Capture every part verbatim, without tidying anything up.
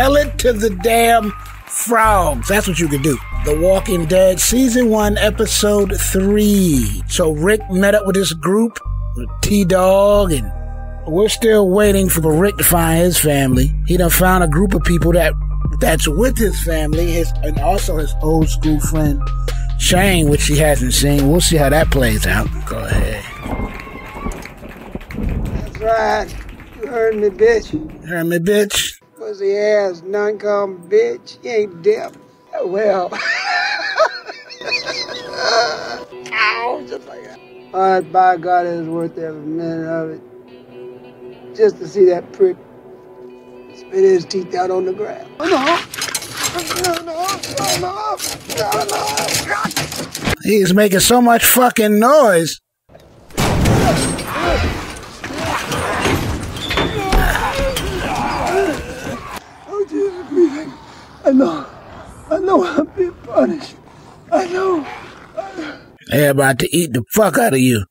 Tell it to the damn frogs. That's what you could do. The Walking Dead, Season one, Episode three. So Rick met up with his group, with T-Dog, and we're still waiting for Rick to find his family. He done found a group of people that that's with his family, his, and also his old school friend, Shane, which he hasn't seen. We'll see how that plays out. Go ahead. That's right. You heard me, bitch. You heard me, bitch. Pussy ass, non-com bitch. You ain't deaf. Well, ow, just like that. All right, by God, it was worth every minute of it. Just to see that prick spit his teeth out on the ground. No, no, no, no, no, no. He's making so much fucking noise. Oh, Jesus, I know. I know I'm being punished. I know. I know. They're about to eat the fuck out of you.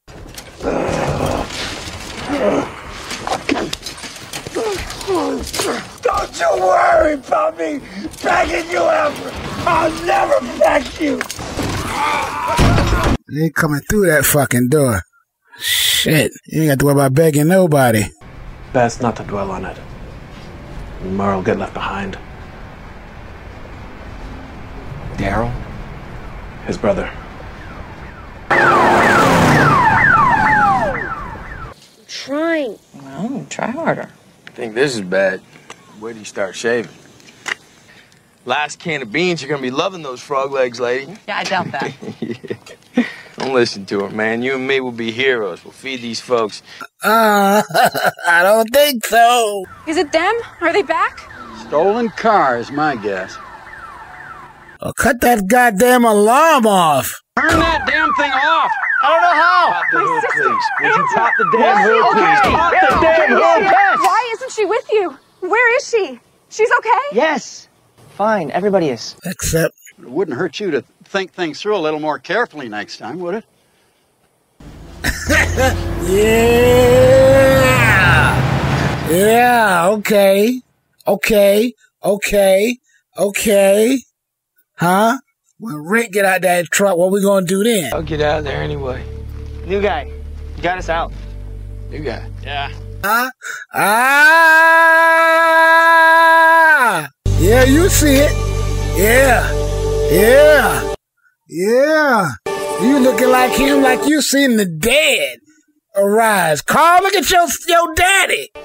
Don't you worry about me backing you up. I'll never back you. They ain't coming through that fucking door. Shit. You ain't got to worry about begging nobody. Best not to dwell on it. Merle get left behind. Daryl? His brother. I'm trying. Well, try harder. I think this is bad. Where do you start shaving? Last can of beans, you're gonna be loving those frog legs, lady. Yeah, I doubt that. Yeah. Don't listen to her, man. You and me will be heroes. We'll feed these folks. Uh, I don't think so. Is it them? Are they back? Stolen car is my guess. Oh, cut that goddamn alarm off! Turn that damn thing off! I don't know how! Pop the hood, please. Would you pop the damn hood, please? Pop the damn hood, please! Why isn't she with you? Where is she? She's okay? Yes! Fine, everybody is. Except... It wouldn't hurt you to think things through a little more carefully next time, would it? Yeah! Yeah, okay. Okay. Okay. Okay. Huh? When Rick get out that truck, what we gonna do then? I'll get out of there anyway. New guy. You got us out. New guy. Yeah. Huh? Ah! Yeah, you see it. Yeah. Yeah. Yeah. You looking like him, like you seen the dead arise. Carl, look at your, your daddy. Oh,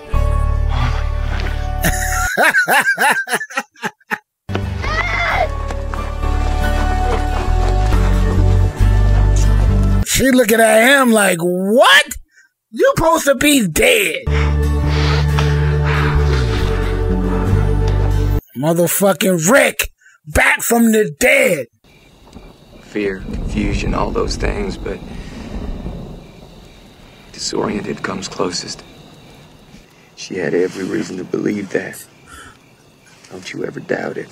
my God. She looking at him like, what? You supposed to be dead. Motherfucking Rick, back from the dead. Fear, confusion, all those things, but disoriented comes closest. She had every reason to believe that. Don't you ever doubt it.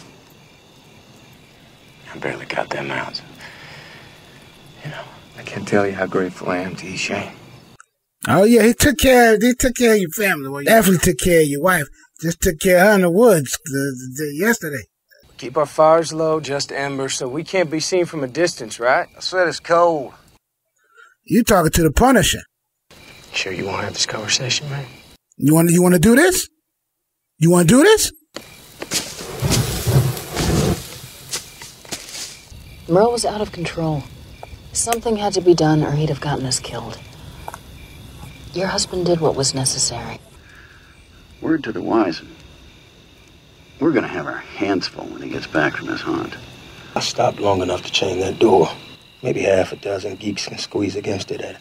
I barely got them out. You know. I can't tell you how grateful I am to you, Shane. Oh yeah, he took care. He took care of your family. Well, you definitely took care of your wife. Just took care of her in the woods the, the, yesterday. Keep our fires low, just embers, so we can't be seen from a distance, right? I swear it's cold. You talking to the Punisher? Sure, you want to have this conversation, man? You want? You want to do this? You want to do this? Merle was out of control. Something had to be done or he'd have gotten us killed. Your husband did what was necessary. Word to the wise. We're gonna have our hands full when he gets back from his hunt. I stopped long enough to chain that door. Maybe half a dozen geeks can squeeze against it, Ed.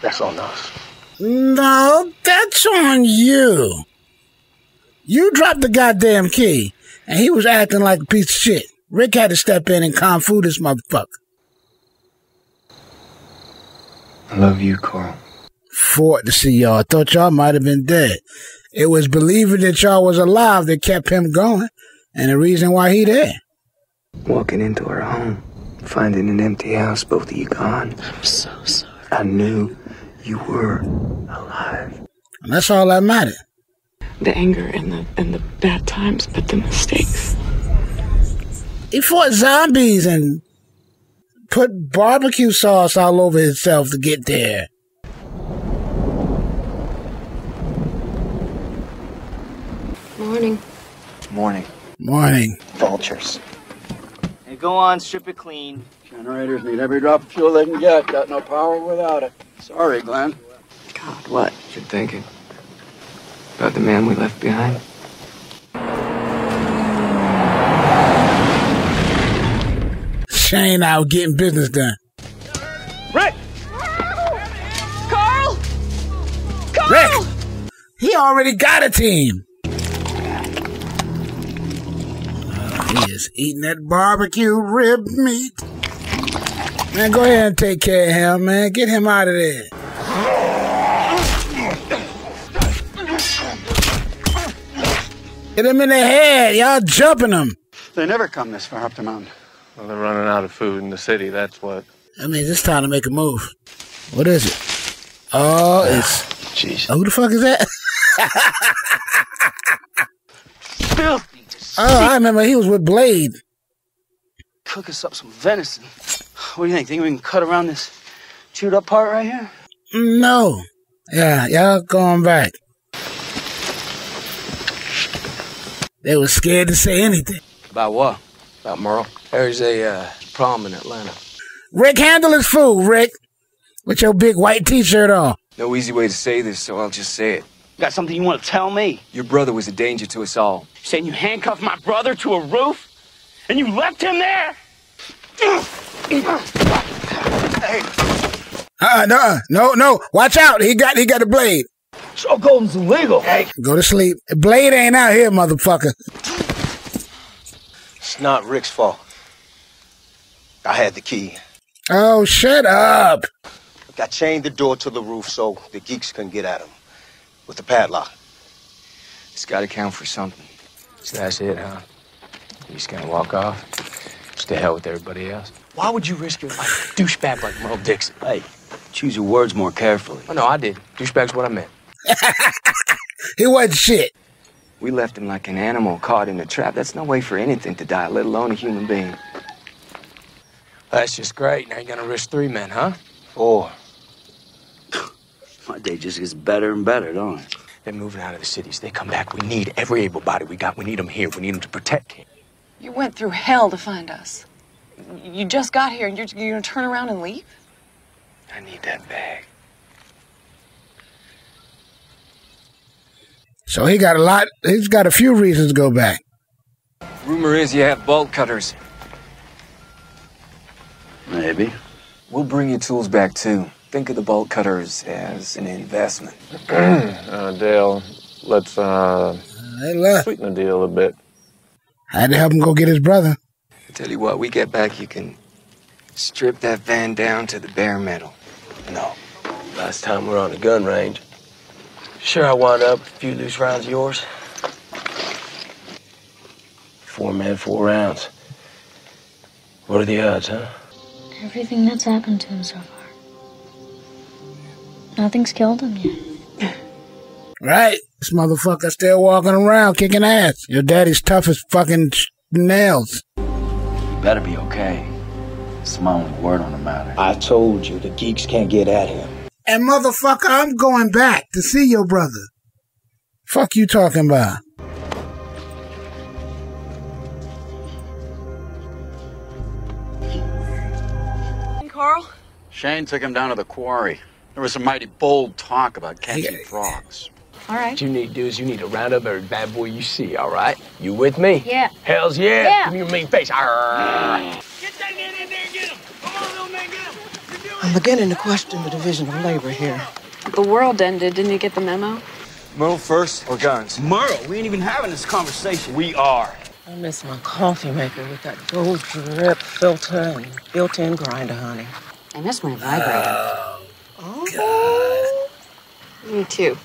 That's on us. No, that's on you. You dropped the goddamn key, and he was acting like a piece of shit. Rick had to step in and kung fu this motherfucker. I love you, Carl. Fought to see y'all. Thought y'all might have been dead. It was believing that y'all was alive that kept him going, and the reason why he there. Walking into our home, finding an empty house, both of you gone. I'm so sorry. I knew you were alive. And that's all that mattered. the anger and the and the bad times, but the mistakes. He fought zombies and put barbecue sauce all over himself to get there. Morning. Morning. Morning. Vultures. Hey, go on, strip it clean. Generators need every drop of fuel they can get. Got no power without it. Sorry, Glenn. God, what? You're thinking about the man we left behind? Shane out getting business done. Rick! Carl! Carl! Rick! He already got a team. Oh, he is eating that barbecue rib meat. Man, go ahead and take care of him, man. Get him out of there. Get him in the head. Y'all jumping him. They never come this far up the mountain. Well, they're running out of food in the city, that's what. I mean, it's time to make a move. What is it? Oh, it's... Jeez. Oh, who the fuck is that? Filthy. Oh, I remember he was with Blade. Cook us up some venison. What do you think? Think we can cut around this chewed up part right here? No. Yeah, y'all going back. They were scared to say anything. About what? About Merle. There's a uh, problem in Atlanta. Rick, handle his food, Rick. With your big white t-shirt on. No easy way to say this, so I'll just say it. Got something you want to tell me? Your brother was a danger to us all. You're saying you handcuffed my brother to a roof? And you left him there? Hey. Uh, no, no, no. Watch out. He got he got a blade. Stronghold's illegal. Hey. Go to sleep. Blade ain't out here, motherfucker. It's not Rick's fault. I had the key. Oh, shut up. Look, I chained the door to the roof so the geeks couldn't get at him. With the padlock. It's got to count for something. So that's it, huh? You just gonna walk off? Just to hell with everybody else. Why would you risk your life? Douchebag like Merle Dixon. Hey, choose your words more carefully. Oh, no, I did. Douchebag's what I meant. He wasn't shit. We left him like an animal caught in a trap. That's no way for anything to die, let alone a human being. That's just great. Now you're gonna risk three men, huh? Four. My day just gets better and better, don't it? They're moving out of the cities. They come back. We need every able body we got. We need them here. We need them to protect him. You went through hell to find us. You just got here, and you're, you're gonna turn around and leave? I need that bag. So he got a lot. He's got a few reasons to go back. Rumor is you have bolt cutters. Maybe. We'll bring your tools back too. Think of the bolt cutters as an investment. uh, Dale, let's uh, sweeten the deal a bit. I had to help him go get his brother. I tell you what, we get back, you can strip that van down to the bare metal. No. Last time we were on the gun range. Sure, I wound up a few loose rounds of yours. Four men, four rounds. What are the odds, huh? Everything that's happened to him so far. Nothing's killed him yet. Right. This motherfucker still walking around kicking ass. Your daddy's tough as fucking nails. You better be okay. It's my only word on the matter. I told you the geeks can't get at him. And motherfucker, I'm going back to see your brother. Fuck you talking about. Hey, Carl? Shane took him down to the quarry. There was some mighty bold talk about catching yeah. frogs. All right. What you need to do is you need to round up every bad boy you see, all right? You with me? Yeah. Hells yeah. yeah. Give me your mean face. Arr. Get that man in there and get him. Come on, little man, get him. You're doing I'm beginning to question the division of labor here. The world ended. Didn't you get the memo? Merle first or guns? Merle, we ain't even having this conversation. We are. I miss my coffee maker with that gold drip filter and built-in grinder, honey. I miss my vibrator. Uh. Oh, God. Me too.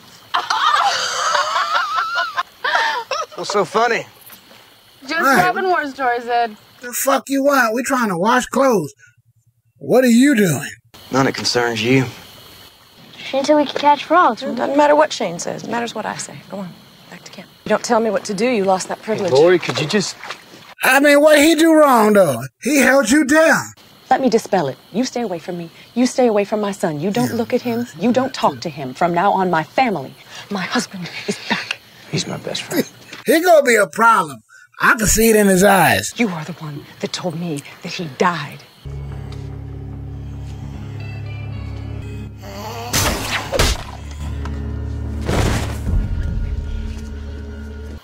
What's so funny? Just grabbing right. War stories, Ed. The fuck you want? We're trying to wash clothes. What are you doing? None of it concerns you. Shane said we could catch frogs. It doesn't matter what Shane says. It matters what I say. Go on. Back to You don't tell me what to do. You lost that privilege. Hey, Lori, could you just... I mean, what he do wrong, though? He held you down. Let me dispel it. You stay away from me. You stay away from my son. You don't look at him. You don't talk to him. From now on, my family, my husband is back. He's my best friend. He's gonna be a problem. I can see it in his eyes. You are the one that told me that he died.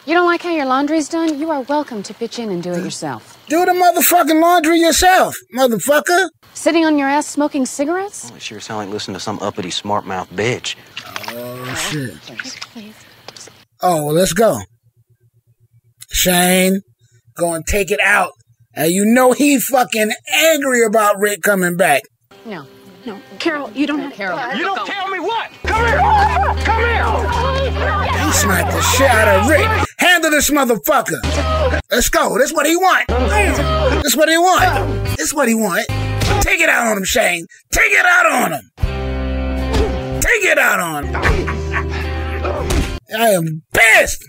You don't like how your laundry's done? You are welcome to pitch in and do it yourself. Do the motherfucking laundry yourself, motherfucker. Sitting on your ass smoking cigarettes? Oh, it sure sound like listening to some uppity smart-mouth bitch. Oh, shit. Please, please. Oh, well, let's go. Shane, go and take it out. And you know he fucking angry about Rick coming back. No, no. Carol, you don't have Carol. You don't tell me what! Come here! Come here! He smacked the shit out of Rick. Handle this motherfucker. Let's go. That's what he want. That's what he want. That's what he want. Take it out on him, Shane. Take it out on him. Take it out on him. I am pissed.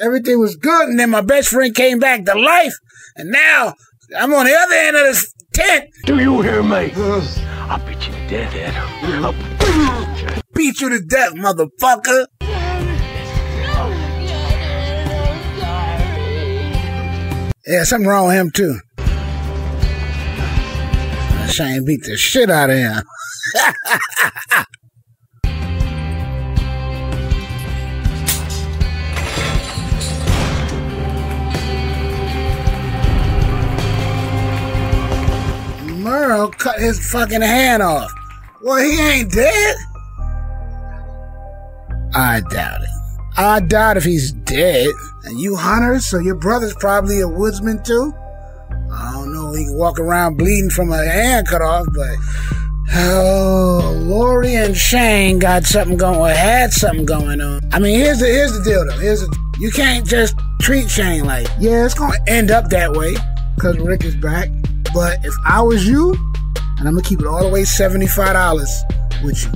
Everything was good, and then my best friend came back to life, and now I'm on the other end of this tent. Do you hear me? I'll beat you to death, Ed. I'll beat you to death, motherfucker. Yeah, something wrong with him, too. Shane beat the shit out of him. Merle cut his fucking hand off. Well, he ain't dead. I doubt it. I doubt if he's dead. And you hunters, so your brother's probably a woodsman too? I don't know, he can walk around bleeding from a hand cut off, but... Oh, Lori and Shane got something going, or had something going on. I mean, here's the, here's the deal though, here's the... You can't just treat Shane like, yeah, it's gonna end up that way, because Rick is back. But if I was you, and I'm gonna keep it all the way seventy-five dollars with you,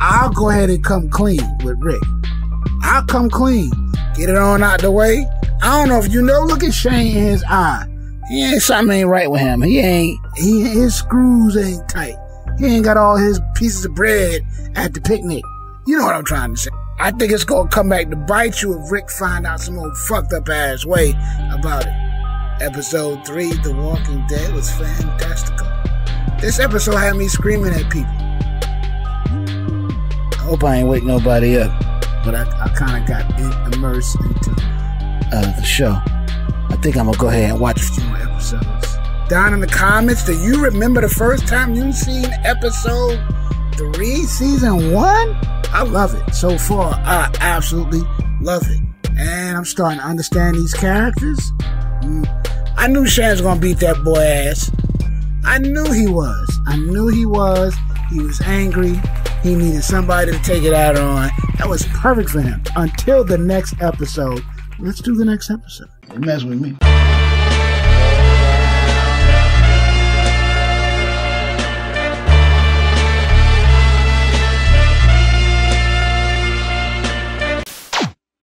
I'll go ahead and come clean with Rick. I'll come clean. Get it on out the way. I don't know if you know, look at Shane in his eye. He ain't, something ain't right with him. He ain't, he, his screws ain't tight. He ain't got all his pieces of bread at the picnic. You know what I'm trying to say. I think it's gonna come back to bite you if Rick find out some old fucked up ass way about it. Episode three, The Walking Dead was fantastical. This episode had me screaming at people. I hope I ain't wake nobody up. But I, I kind of got in, immersed into uh, the show. I think I'm going to go ahead and watch a few more episodes. Down in the comments, do you remember the first time you seen episode three, season one? I love it. So far, I absolutely love it. And I'm starting to understand these characters. Mm. I knew Shane's going to beat that boy ass. I knew he was. I knew he was. He was angry. He needed somebody to take it out on. That was perfect for him. Until the next episode. Let's do the next episode. It messed with me.